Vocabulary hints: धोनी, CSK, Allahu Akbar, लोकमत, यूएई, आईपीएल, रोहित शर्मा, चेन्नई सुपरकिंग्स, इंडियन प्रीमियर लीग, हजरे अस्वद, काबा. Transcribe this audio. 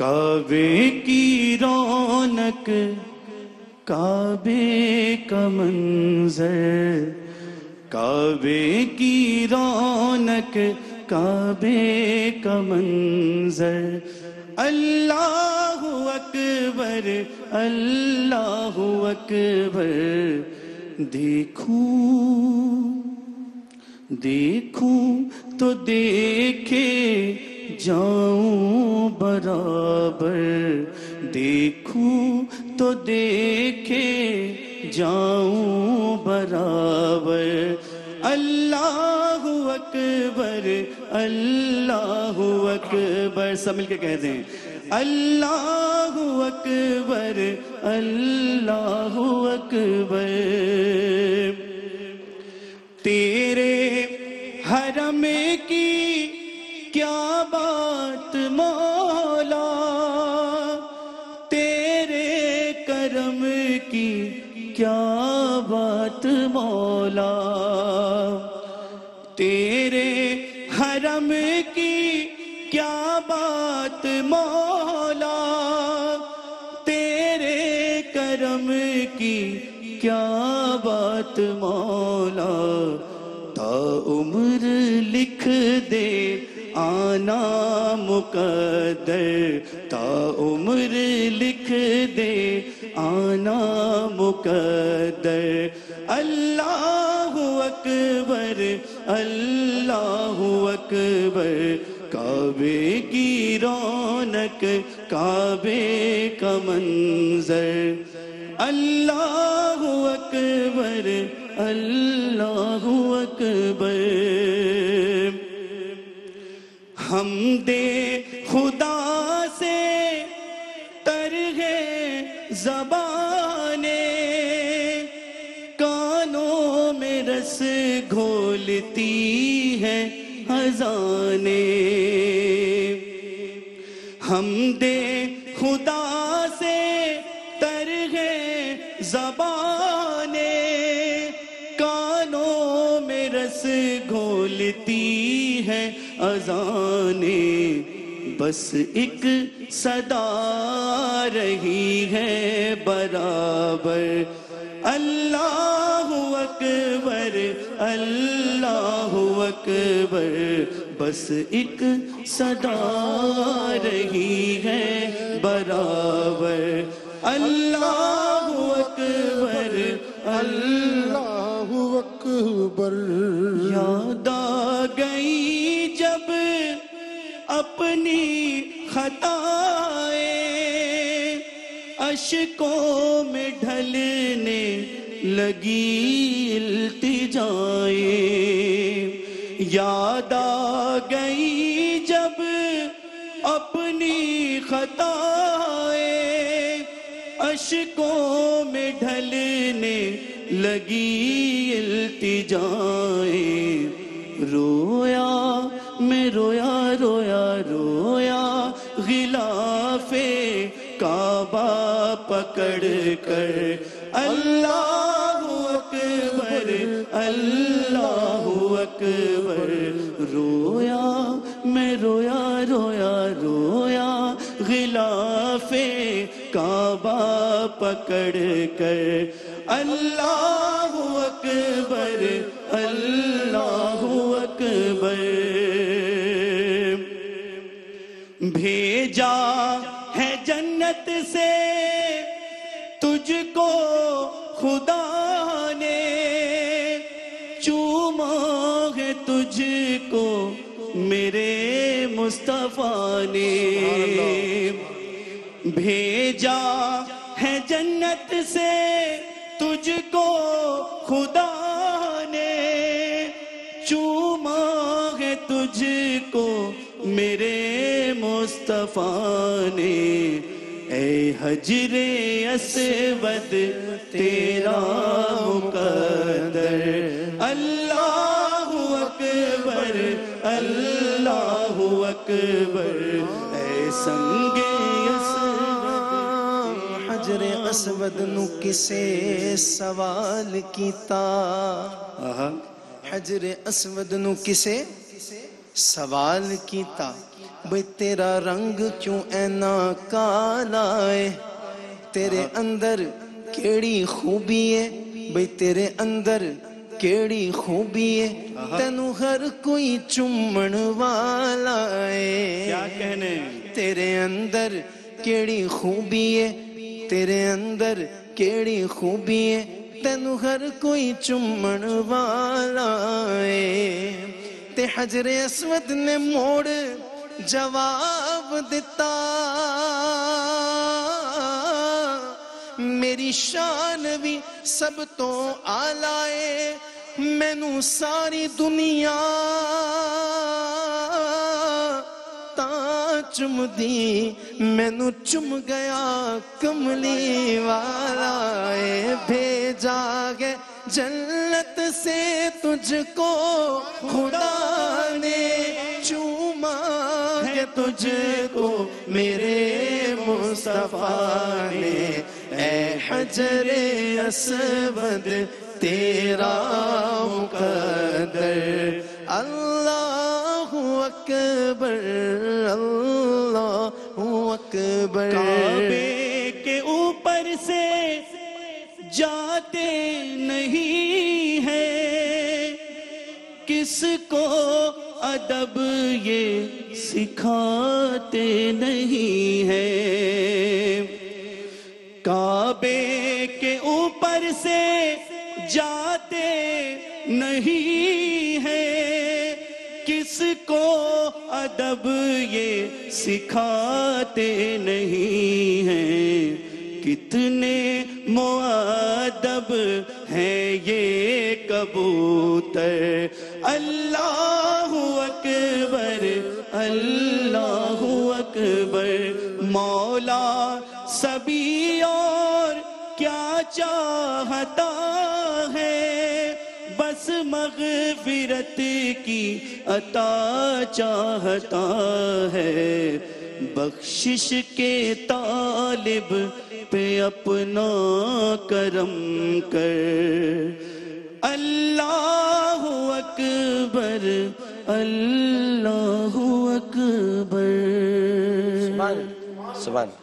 काबे की रौनक, काबे का मंजर, काबे की रौनक, काबे का मंजर। अल्लाहु अकबर, अल्लाहु अकबर। देखूं देखूं तो देखे जाऊं बराबर, देखूं तो देखे जाऊं बराबर। अल्लाहु अकबर, अल्लाहु अकबर। सब मिलके कह दें अल्लाहु अकबर, अल्लाहु अकबर। तेरे हरम की क्या बात मौला, तेरे करम की क्या बात मौला, तेरे हरम की क्या बात मौला, तेरे करम की क्या बात मौला। ता उम्र लिख दे आना मुकद्दर, ता उम्र लिख दे आना मुकद्दर। अल्लाहु अकबर, अल्लाहु अकबर। काबे की रौनक, काबे का मंजर। अल्लाहु अकबर, अल्लाहु अकबर। हमदे खुदा से तरगे ज़बाने, कानों में रस घोलती है हज़ाने। हमदे खुदा से तरगे ज़बाने, कानों में रस घोलती है अज़ाने। बस एक सदा रही है बराबर। अल्लाहु अकबर, अल्लाहु अकबर। बस एक सदा रही है बराबर। अल्लाहु अकबर, अल्लाहु अकबर। याद आ गई जब अपनी खताएं, अश्कों में ढलने लगी इल्तिजाएं। याद आ गई जब अपनी खताएं, अश्कों में ढलने लगी इल्तिजाएं। रोया मैं रोया रोया रोया, गिलाफे काबा पकड़ कर। अल्लाहु अकबर, अल्लाहु अकबर। रोया मैं रोया रोया रोया, गिलाफे काबा पकड़ कर। अल्लाहु अकबर, अल्लाहु अकबर। भेजा है जन्नत से तुझको खुदा ने, चूमा है तुझको मेरे मुस्तफा ने। भेजा है जन्नत से तुझको खुदा ने, चूमा है तुझको मेरे मुस्तफा ने। ए हजरे अस्वद तेरा मुकद्दर। अल्लाहु अकबर, अल्लाहु अकबर। ए संगे हजरे अस्वद नु किसे सवाल कीता, हजरे अस्वद नु किसे सवाल कीता। बे तेरा रंग क्यों ऐना काला है, तेरे अंदर केड़ी खूबी है, बे तेरे अंदर केड़ी खूबी है, तेनू हर कोई चुमण वाला है। क्या कहने, तेरे अंदर केड़ी खूबी है, तेरे अंदर केड़ी खूबी है, तेनू हर कोई चुमण वाला है। ते हजरे अस्वद ने मोड़ जवाब दिता, मेरी शान भी सब तो आला है, मैनू सारी दुनिया चुमदी, मैनू चुम गया कमली वाला है। भेजा गया जन्नत से तुझको खुदा ने, चूमा है तुझको मेरे मुस्तफा ने। ऐ हजरे अस्वद तेरा मुकद्दर। अल्लाहु अकबर, अल्लाहु अकबर। काबे के ऊपर से जाते नहीं है, किसको अदब ये सिखाते नहीं है। काबे के ऊपर से जाते नहीं है, किसको अदब ये सिखाते नहीं है। कितने मुअद्दब हैं ये कबूतर। अल्लाहु अकबर, अल्लाहु अकबर। मौला सभी और क्या चाहता है, बस मग़फ़िरत की अता चाहता है। बख्शिश के तालिब पे अपना करम कर। अल्लाहु अकबर, अल्लाहु अकबर। सुभान सुभान।